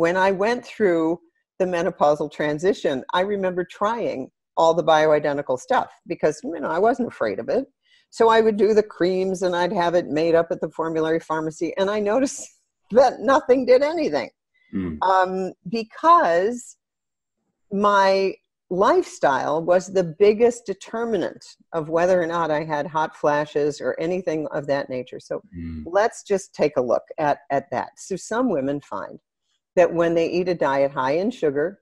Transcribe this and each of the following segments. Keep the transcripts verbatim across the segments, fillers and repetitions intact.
when I went through the menopausal transition, I remember trying all the bioidentical stuff because, you know, I wasn't afraid of it. So I would do the creams and I'd have it made up at the formulary pharmacy. And I noticed that nothing did anything. Mm. Um, because my lifestyle was the biggest determinant of whether or not I had hot flashes or anything of that nature. So mm. let's just take a look at, at that. So some women find that when they eat a diet high in sugar,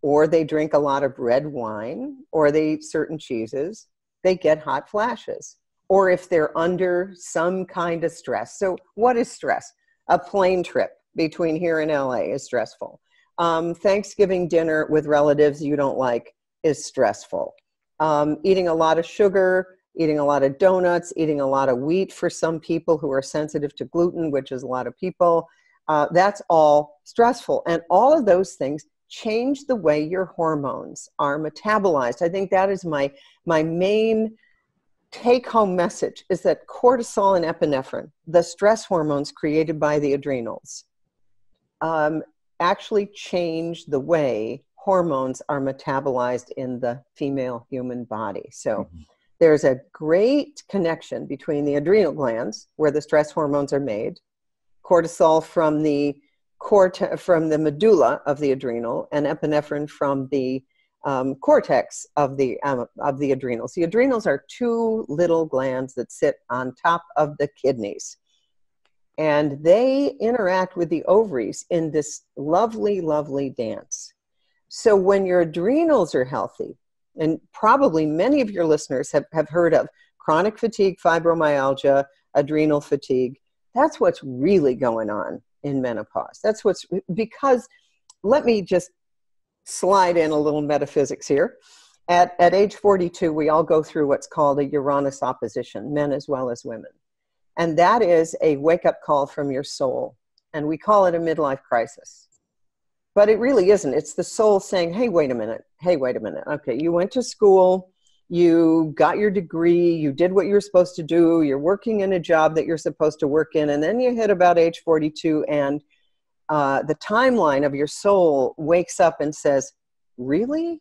or they drink a lot of red wine, or they eat certain cheeses, they get hot flashes, or if they're under some kind of stress. So what is stress? A plane trip between here and L A is stressful. Um, Thanksgiving dinner with relatives you don't like is stressful. Um, eating a lot of sugar, eating a lot of donuts, eating a lot of wheat for some people who are sensitive to gluten, which is a lot of people, uh, that's all stressful. And all of those things change the way your hormones are metabolized. I think that is my, my main take-home message, is that cortisol and epinephrine, the stress hormones created by the adrenals, um, actually change the way hormones are metabolized in the female human body. So mm-hmm. there's a great connection between the adrenal glands, where the stress hormones are made, cortisol from the Corte from the medulla of the adrenal, and epinephrine from the um, cortex of the, um, of the adrenals. The adrenals are two little glands that sit on top of the kidneys, and they interact with the ovaries in this lovely, lovely dance. So when your adrenals are healthy, and probably many of your listeners have, have heard of chronic fatigue, fibromyalgia, adrenal fatigue, that's what's really going on in menopause. That's what's, because let me just slide in a little metaphysics here. At, at age forty-two, we all go through what's called a Uranus opposition, men as well as women. And that is a wake-up call from your soul. And we call it a midlife crisis. But it really isn't. It's the soul saying, hey, wait a minute. Hey, wait a minute. Okay, you went to school. You got your degree, you did what you were supposed to do, you're working in a job that you're supposed to work in, and then you hit about age forty-two, and uh, the timeline of your soul wakes up and says, really?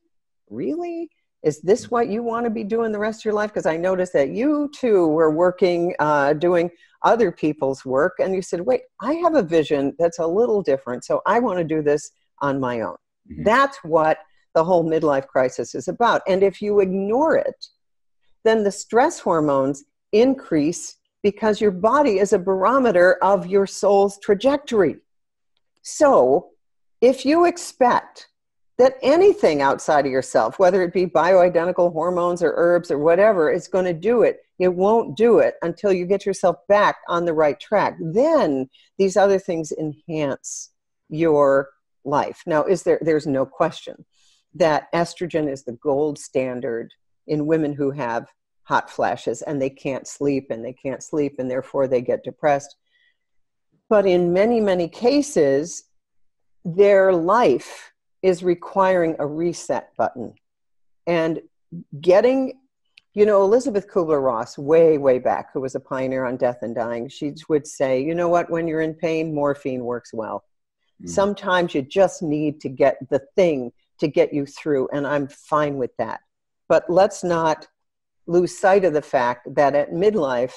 Really? Is this what you want to be doing the rest of your life? Because I noticed that you too were working, uh, doing other people's work, and you said, wait, I have a vision that's a little different, so I want to do this on my own. Mm-hmm. That's what the whole midlife crisis is about. And if you ignore it, then the stress hormones increase because your body is a barometer of your soul's trajectory. So if you expect that anything outside of yourself, whether it be bioidentical hormones or herbs or whatever, is going to do it, it won't do it until you get yourself back on the right track. Then these other things enhance your life. Now, is there, there's no question that estrogen is the gold standard in women who have hot flashes, and they can't sleep and they can't sleep and therefore they get depressed. But in many, many cases, their life is requiring a reset button. And getting, you know, Elizabeth Kubler-Ross, way, way back, who was a pioneer on death and dying, she would say, you know what, when you're in pain, morphine works well. Mm. Sometimes you just need to get the thing to get you through, and I'm fine with that. But let's not lose sight of the fact that at midlife,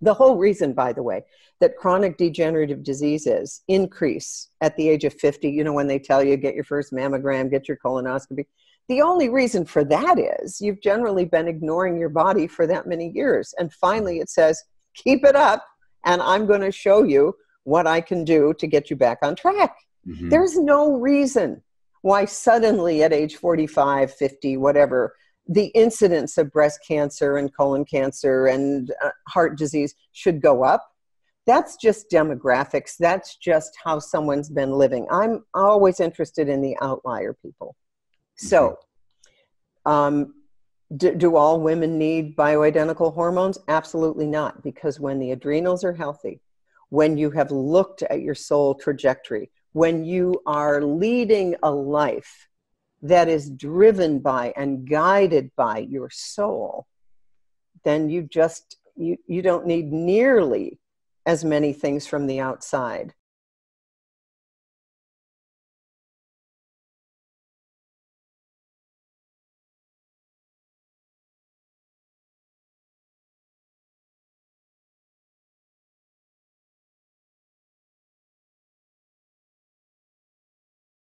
the whole reason, by the way, that chronic degenerative diseases increase at the age of fifty, you know, when they tell you get your first mammogram, get your colonoscopy, the only reason for that is you've generally been ignoring your body for that many years. And finally it says, keep it up, and I'm going to show you what I can do to get you back on track. Mm-hmm. There's no reason why suddenly at age forty-five, fifty, whatever, the incidence of breast cancer and colon cancer and uh, heart disease should go up. That's just demographics. That's just how someone's been living. I'm always interested in the outlier people. Mm-hmm. So um, do, do all women need bioidentical hormones? Absolutely not, because when the adrenals are healthy, when you have looked at your soul trajectory, when you are leading a life that is driven by and guided by your soul, then you just, you, you don't need nearly as many things from the outside